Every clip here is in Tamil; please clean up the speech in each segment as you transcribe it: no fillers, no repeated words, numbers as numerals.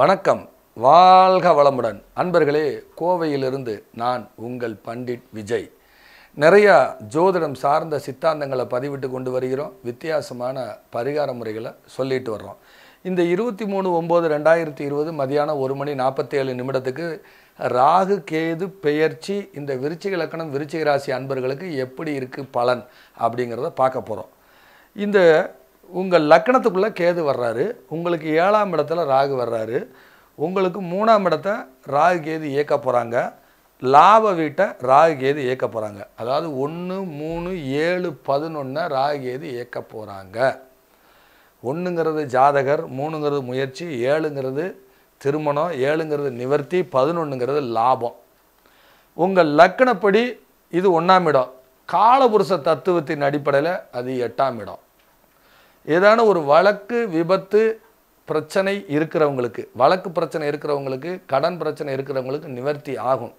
வணக்கம் வாழ்க வளமுடன் அன்பர்களே கோவையிலிருந்து நான் உங்கள் பண்டிட் விஜய் நிறைய ஜோதிடம் சார்ந்த சித்தாந்தங்களை பதிவிட்டு கொண்டு வருகிறோம் வித்தியாசமான பரிகார முறைகளை சொல்லிட்டு வரோம் இந்த 23/9/2020 மதியான 1:47 நிமிடத்துக்கு ராகு கேது பெயர்ச்சி இந்த விருச்சிக லக்னம் விருச்சிக ராசி அன்பர்களுக்கு எப்படி இருக்கு பலன் அப்படிங்கறத பார்க்க போறோம் இந்த உங்கள் லக்னத்துக்குள்ள கேது வர்றாரு உங்களுக்கு 7ஆம் இடத்துல ராகு வர்றாரு உங்களுக்கு 3ஆம் இடத்தை ராகு கேது ஏக்க போறாங்க லாப வீட்டை ராகு கேது ஏக்க போறாங்க அதாவது 1 3 7 11 ராகு கேது ஏக்க போறாங்க 1ங்கிறது ஜாதகர் 3ங்கிறது முயற்சி 7ங்கிறது திருமணம் 7ங்கிறது நிவர்த்தி 11ங்கிறது லாபம் உங்கள் லக்னப்படி இது 1ஆம் இடம் காலபுருஷ தத்துவத்தின் அடிப்படையில் அது 8ஆம் இடம் ஏதான ஒரு வழக்கு விபத்து பிரச்சனை இருக்கிறவங்களுக்கு வழக்கு பிரச்சனை இருக்கிறவங்களுக்கு கடன் பிரச்சனை இருக்கிறவங்களுக்கு நிவர்த்தி ஆகும்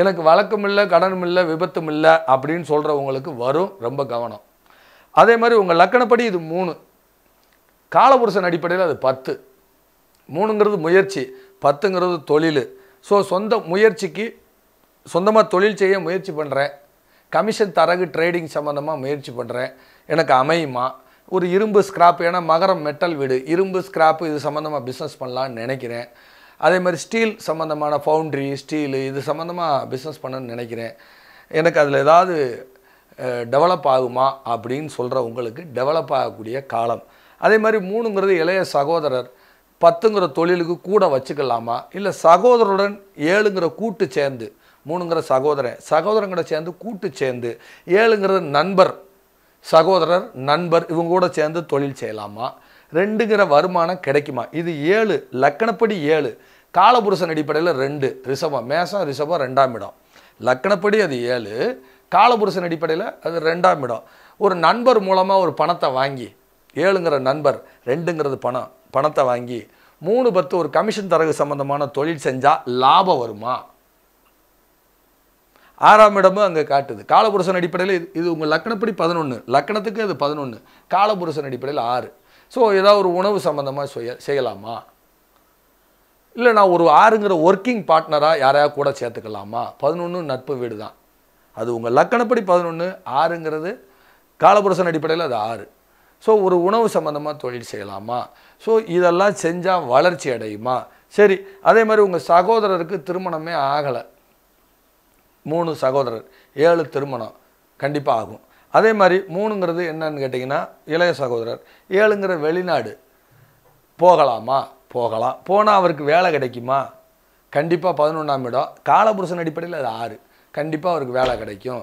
எனக்கு வழக்கம் இல்லை கடனும் இல்லை விபத்தும் இல்லை அப்படின்னு சொல்றவங்களுக்கு வரும் ரொம்ப கவனம் அதே மாதிரி உங்க லக்கணப்படி இது 3 காலபுருஷன் அடிப்படையில் அது 10 3ங்கிறது முயற்சி 10ங்கிறது தொழில் ஸோ சொந்த முயற்சிக்கு சொந்தமாக தொழில் செய்ய முயற்சி பண்ணுறேன் கமிஷன் தரகு ட்ரேடிங் சம்மந்தமாக முயற்சி பண்ணுறேன் எனக்கு அமையுமா ஒரு இரும்பு ஸ்கிராப் ஏன்னா மகரம் மெட்டல் வீடு இரும்பு ஸ்கிராப்பு இது சம்மந்தமாக பிஸ்னஸ் பண்ணலான்னு நினைக்கிறேன் அதே மாதிரி ஸ்டீல் சம்மந்தமான ஃபவுண்ட்ரி ஸ்டீலு இது சம்மந்தமாக பிஸ்னஸ் பண்ணணும்னு நினைக்கிறேன் எனக்கு அதில் ஏதாவது டெவலப் ஆகுமா அப்படின்னு சொல்கிற உங்களுக்கு டெவலப் ஆகக்கூடிய காலம் அதே மாதிரி 3ங்கிறது இளைய சகோதரர் 10ங்கிற தொழிலுக்கு கூட வச்சுக்கலாமா இல்லை சகோதரருடன் 7ங்கிற கூட்டு சேர்ந்து 3ங்கிற சகோதரன் சகோதரங்கிட்ட சேர்ந்து கூட்டு சேர்ந்து 7ங்கிறது நண்பர் சகோதரர் நண்பர் இவங்க கூட சேர்ந்து தொழில் செய்யலாமா 2ங்கிற வருமானம் கிடைக்குமா இது 7 லக்கணப்படி 7 காலபுருஷன் அடிப்படையில் 2 ரிஷபம் மேஷம் ரிஷபம் 2ஆம் இடம் லக்கணப்படி அது 7 காலபுருஷன் அடிப்படையில் அது 2ஆம் இடம் ஒரு நண்பர் மூலமாக ஒரு பணத்தை வாங்கி 7ங்கிற நண்பர் 2ங்கிறது பணத்தை வாங்கி 3 10 ஒரு கமிஷன் தரகு சம்பந்தமான தொழில் செஞ்சால் லாபம் வருமா 6ஆம் இடமும் அங்கே காட்டுது காலபுருஷன் அடிப்படையில் இது உங்கள் லக்னப்படி 11 லக்னத்துக்கு அது 11 காலபுருஷன் அடிப்படையில் 6 ஸோ ஏதாவது ஒரு உணவு சம்மந்தமாக செய்யலாமா இல்லை நான் ஒரு 6ங்கிற ஒர்க்கிங் பார்ட்னராக யாரையா கூட சேர்த்துக்கலாமா 11 நட்பு வீடு தான் அது உங்கள் லக்னப்படி 11 6ங்கிறது காலபுருஷன் அடிப்படையில் அது 6 ஸோ ஒரு உணவு சம்மந்தமாக தொழில் செய்யலாமா ஸோ இதெல்லாம் செஞ்சால் வளர்ச்சி அடையுமா சரி அதே மாதிரி உங்கள் சகோதரருக்கு திருமணமே ஆகலை 3 சகோதரர் 7 திருமணம் கண்டிப்பாக ஆகும் அதே மாதிரி 3ங்கிறது என்னன்னு கேட்டிங்கன்னா இளைய சகோதரர் 7ங்கிற வெளிநாடு போகலாமா போகலாம் போனால் அவருக்கு வேலை கிடைக்குமா கண்டிப்பாக 11ஆம் இடம் காலபுருஷன் அடிப்படையில் அது 6 கண்டிப்பாக அவருக்கு வேலை கிடைக்கும்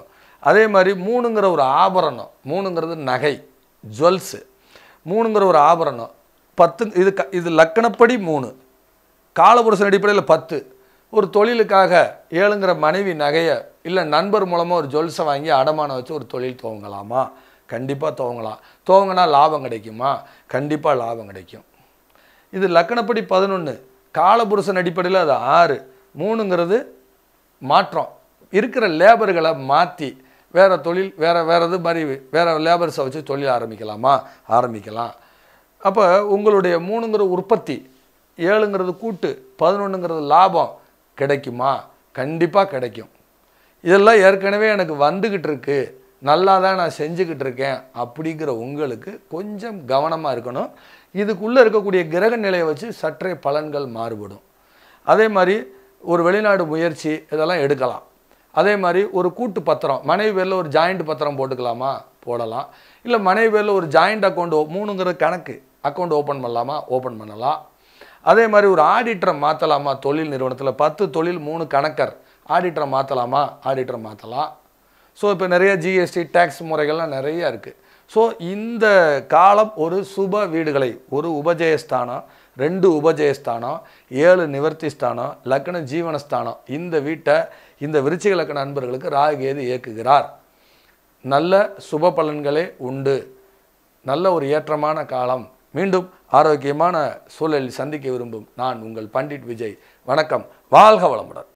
அதே மாதிரி 3ங்கிற ஒரு ஆபரணம் 3ங்கிறது நகை ஜுவல்ஸு 3ங்கிற ஒரு ஆபரணம் 10 இது லக்கணப்படி 3 காலபுருஷன் அடிப்படையில் 10 ஒரு தொழிலுக்காக 7ங்கிற மனைவி நகையை இல்லை நண்பர் மூலமாக ஒரு ஜுவல்ஸை வாங்கி அடமானம் வச்சு ஒரு தொழில் துவங்கலாமா கண்டிப்பாக துவங்கலாம் துவங்கினா லாபம் கிடைக்குமா கண்டிப்பாக லாபம் கிடைக்கும் இது லக்கணப்படி 11 காலபுருஷன் அடிப்படையில் அது 6 3ங்கிறது மாற்றம் இருக்கிற லேபர்களை மாற்றி வேறு தொழில் வேறு இது மாதிரி வேறு லேபர்ஸை வச்சு தொழில் ஆரம்பிக்கலாம் அப்போ உங்களுடைய 3ங்கிற உற்பத்தி 7ங்கிறது கூட்டு 11ங்கிறது லாபம் கிடைக்குமா கண்டிப்பாக கிடைக்கும் இதெல்லாம் ஏற்கனவே எனக்கு வந்துக்கிட்டு இருக்கு நல்லா தான் நான் செஞ்சுக்கிட்டு இருக்கேன் அப்படிங்கிற உங்களுக்கு கொஞ்சம் கவனமாக இருக்கணும் இதுக்குள்ளே இருக்கக்கூடிய கிரக நிலையை வச்சு சற்றே பலன்கள் மாறுபடும் அதே மாதிரி ஒரு வெளிநாடு முயற்சி இதெல்லாம் எடுக்கலாம் அதே மாதிரி ஒரு கூட்டு பத்திரம் மனைவி பேரில் ஒரு ஜாயிண்ட் பத்திரம் போட்டுக்கலாமா போடலாம் இல்லை மனைவி பேரில் ஒரு ஜாயிண்ட் அக்கௌண்ட் 3ங்கிற கணக்கு அக்கௌண்ட் ஓப்பன் பண்ணலாமா ஓப்பன் பண்ணலாம் அதே மாதிரி ஒரு ஆடிட்டரை மாற்றலாமா தொழில் நிறுவனத்தில் 10 தொழில் 3 கணக்கர் ஆடிட்டரை மாற்றலாமா ஆடிட்டரை மாற்றலாம் ஸோ இப்போ நிறைய ஜிஎஸ்டி டேக்ஸ் முறைகள்லாம் நிறையா இருக்குது ஸோ இந்த காலம் ஒரு சுப வீடுகளை ஒரு உபஜயஸ்தானம் 2 உபஜயஸ்தானம் 7 நிவர்த்தி ஸ்தானம் லக்ன ஜீவனஸ்தானம் இந்த வீட்டை இந்த விருச்சிக லக்ன அன்பர்களுக்கு ராகு கேது இயக்குகிறார் நல்ல சுப பலன்களே உண்டு நல்ல ஒரு ஏற்றமான காலம் மீண்டும் ஆரோக்கியமான சூழலில் சந்திக்க விரும்பும் நான் உங்கள் பண்டிட் விஜய் வணக்கம் வாழ்க வளமுடன்